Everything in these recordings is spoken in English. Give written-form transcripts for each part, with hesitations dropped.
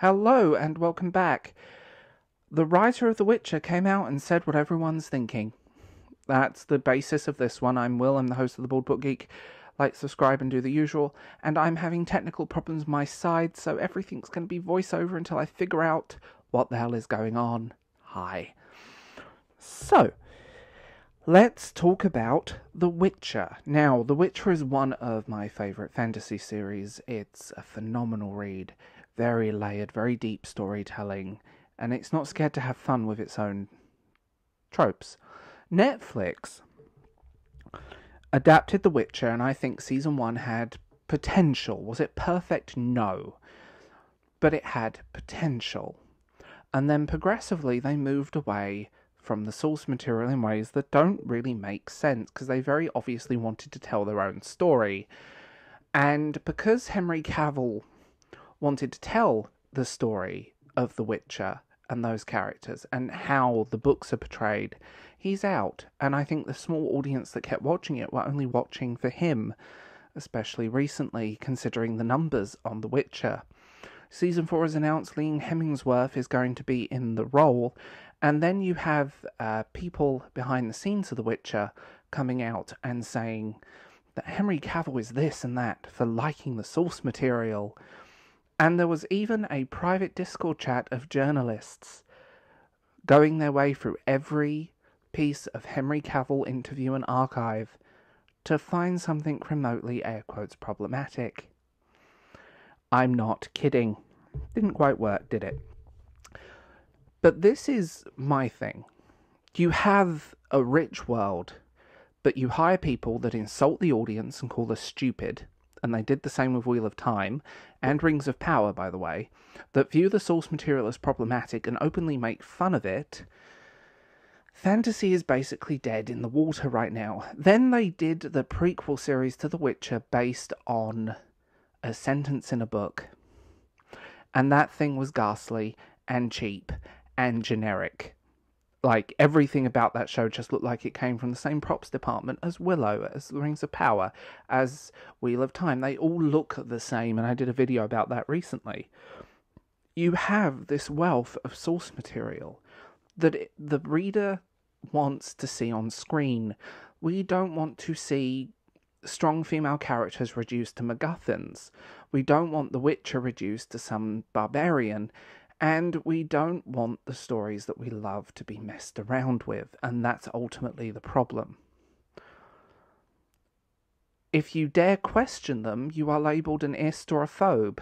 Hello and welcome back. The writer of The Witcher came out and said what everyone's thinking. That's the basis of this one. I'm Will, I'm the host of the Bald Book Geek. Like, subscribe and do the usual. And I'm having technical problems my side, so everything's going to be voiceover until I figure out what the hell is going on. Hi. So, let's talk about The Witcher. Now, The Witcher is one of my favourite fantasy series. It's a phenomenal read. Very layered, very deep storytelling. And it's not scared to have fun with its own tropes. Netflix adapted The Witcher, and I think Season 1 had potential. Was it perfect? No. But it had potential. And then progressively they moved away from the source material in ways that don't really make sense, because they very obviously wanted to tell their own story. And because Henry Cavill wanted to tell the story of The Witcher and those characters and how the books are portrayed, he's out. And I think the small audience that kept watching it were only watching for him, especially recently, considering the numbers on The Witcher. Season 4 is announced. Liam Hemmingsworth is going to be in the role. And then you have people behind the scenes of The Witcher coming out and saying that Henry Cavill is this and that for liking the source material. And there was even a private Discord chat of journalists going their way through every piece of Henry Cavill interview and archive to find something remotely, air quotes, problematic. I'm not kidding. Didn't quite work, did it? But this is my thing. You have a rich world, but you hire people that insult the audience and call them stupid, and they did the same with Wheel of Time, and Rings of Power, by the way, that view the source material as problematic and openly make fun of it. Fantasy is basically dead in the water right now. Then they did the prequel series to The Witcher based on a sentence in a book. And that thing was ghastly and cheap and generic. Like, everything about that show just looked like it came from the same props department as Willow, as Rings of Power, as Wheel of Time. They all look the same, and I did a video about that recently. You have this wealth of source material that the reader wants to see on screen. We don't want to see strong female characters reduced to MacGuffins. We don't want The Witcher reduced to some barbarian. And we don't want the stories that we love to be messed around with, and that's ultimately the problem. If you dare question them, you are labelled an ist or a phobe,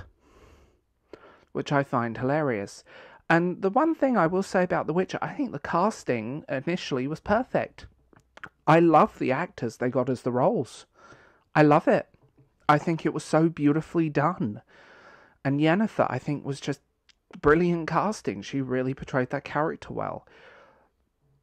which I find hilarious. And the one thing I will say about The Witcher, I think the casting initially was perfect. I love the actors they got as the roles. I love it. I think it was so beautifully done. And Yennefer, I think, was just brilliant casting. She really portrayed that character well.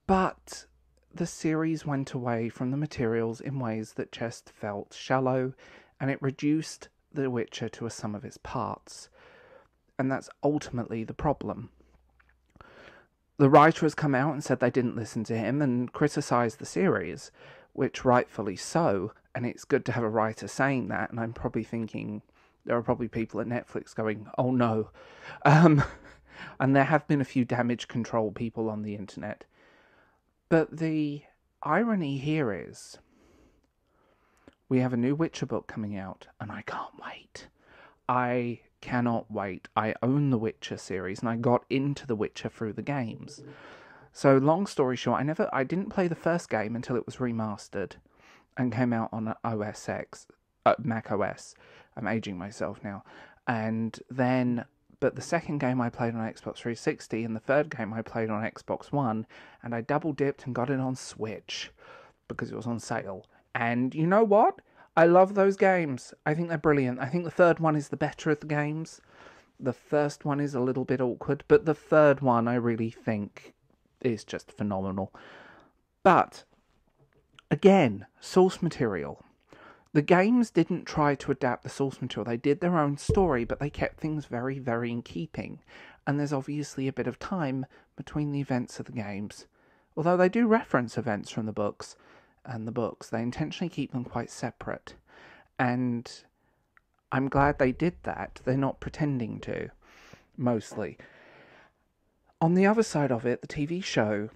But the series went away from the materials in ways that just felt shallow, and it reduced The Witcher to a sum of its parts. And that's ultimately the problem. The writer has come out and said they didn't listen to him and criticised the series, which rightfully so, and it's good to have a writer saying that, and I'm probably thinking, there are probably people at Netflix going, oh no. And there have been a few damage control people on the internet. But the irony here is, we have a new Witcher book coming out, and I can't wait. I cannot wait. I own the Witcher series, and I got into the Witcher through the games. So long story short, I didn't play the first game until it was remastered and came out on OS X. Mac OS. I'm aging myself now. But the second game I played on Xbox 360 and the third game I played on Xbox One, and I double dipped and got it on Switch because it was on sale. And you know what? I love those games. I think they're brilliant. I think the third one is the better of the games. The first one is a little bit awkward, but the third one I really think is just phenomenal. But again, source material. The games didn't try to adapt the source material. They did their own story, but they kept things very, very in keeping. And there's obviously a bit of time between the events of the games. Although they do reference events from the books and the books. They intentionally keep them quite separate. And I'm glad they did that. They're not pretending to. mostly. On the other side of it, the TV show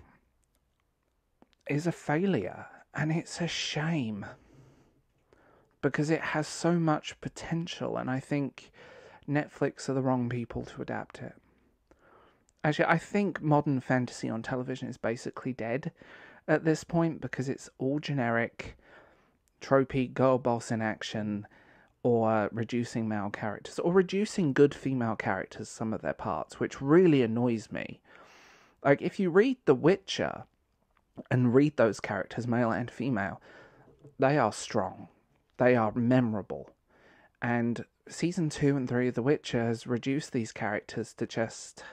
is a failure, and it's a shame, because it has so much potential, and I think Netflix are the wrong people to adapt it. Actually, I think modern fantasy on television is basically dead at this point, because it's all generic, tropey girl boss in action, or reducing male characters, or reducing good female characters, some of their parts, which really annoys me. Like, if you read The Witcher and read those characters, male and female, they are strong. They are memorable. And season 2 and 3 of The Witcher has reduced these characters to just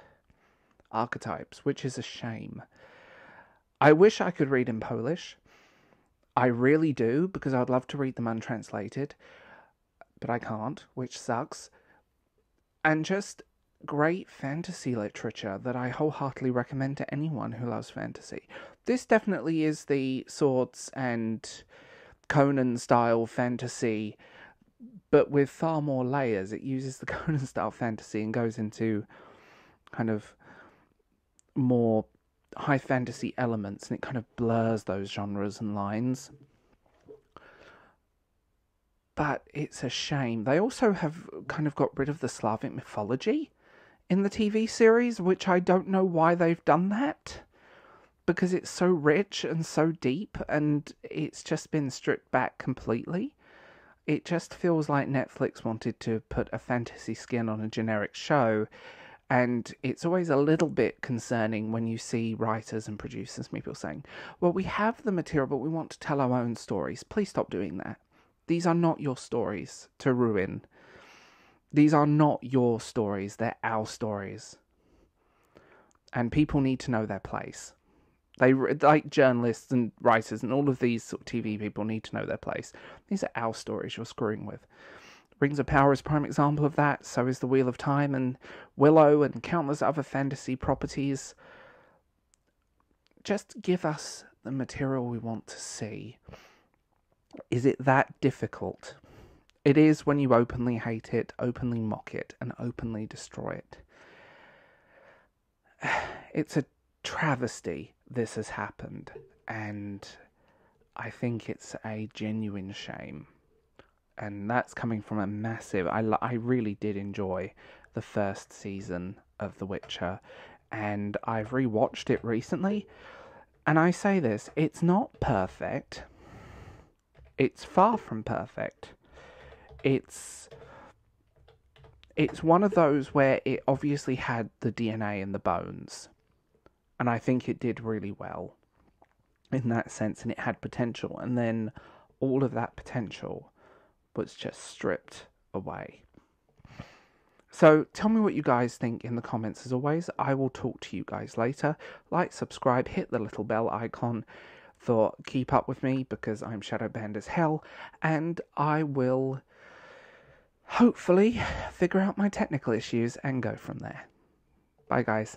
archetypes, which is a shame. I wish I could read in Polish. I really do, because I'd love to read them untranslated, but I can't, which sucks. And just great fantasy literature that I wholeheartedly recommend to anyone who loves fantasy. This definitely is the swords and Conan-style fantasy, but with far more layers. It uses the Conan-style fantasy and goes into kind of more high fantasy elements, and it kind of blurs those genres and lines. But it's a shame. They also have kind of got rid of the Slavic mythology in the TV series, which I don't know why they've done that, because it's so rich and so deep, and it's just been stripped back completely. It just feels like Netflix wanted to put a fantasy skin on a generic show, and it's always a little bit concerning when you see writers and producers, people saying, well, we have the material, but we want to tell our own stories. Please stop doing that. These are not your stories to ruin. These are not your stories, they're our stories. And people need to know their place. They, like journalists and writers and all of these sort of TV people, need to know their place. These are our stories you're screwing with. Rings of Power is a prime example of that. So is the Wheel of Time and Willow and countless other fantasy properties. Just give us the material we want to see. Is it that difficult? It is when you openly hate it, openly mock it, and openly destroy it. It's a travesty this has happened, and I think it's a genuine shame. And that's coming from a massive... I really did enjoy the first season of The Witcher, and I've rewatched it recently, and I say this, it's not perfect. It's far from perfect. It's one of those where it obviously had the DNA in the bones, and I think it did really well in that sense, and it had potential, and then all of that potential was just stripped away. So tell me what you guys think in the comments. As always, I will talk to you guys later. Like, subscribe, hit the little bell icon. Keep up with me, because I'm shadow banned as hell, and I will hopefully figure out my technical issues and go from there. Bye guys.